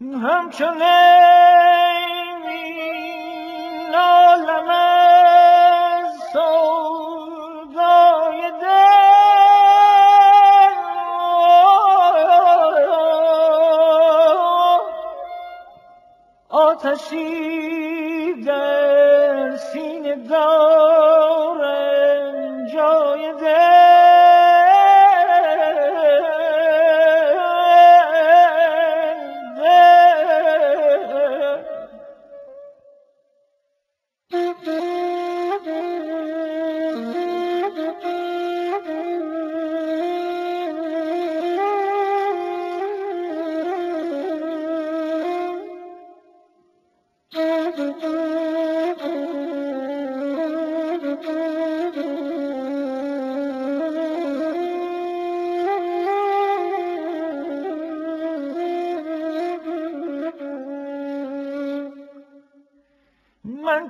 همچنین عالم سودای دل آتشی در سینه دارم جای دل من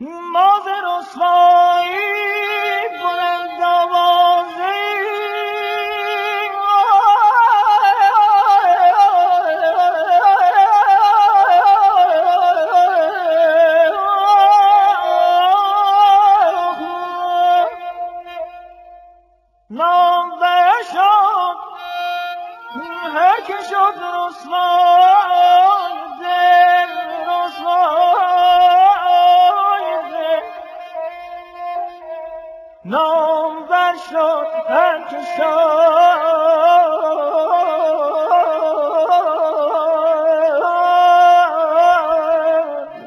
ما ز رسوایی بلند آوازی نامده شد هر که شد رسوا دل رسوایده نامده شد هر که شد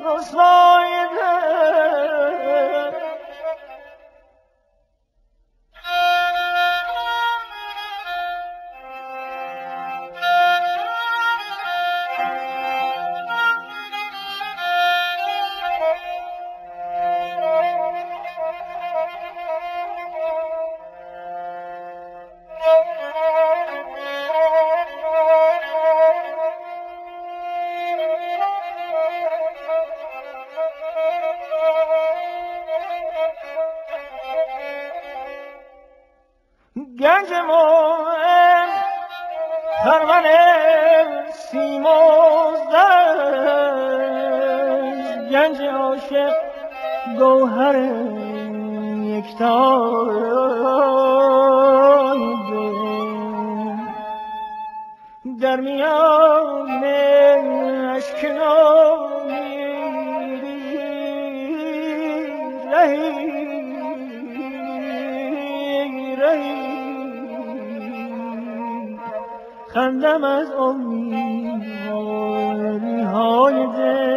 رسوایده گنج مومن خرمن سیمرغ گنج عاشق گوهر یکتاست در میان اشک خندم از امیدواری های دل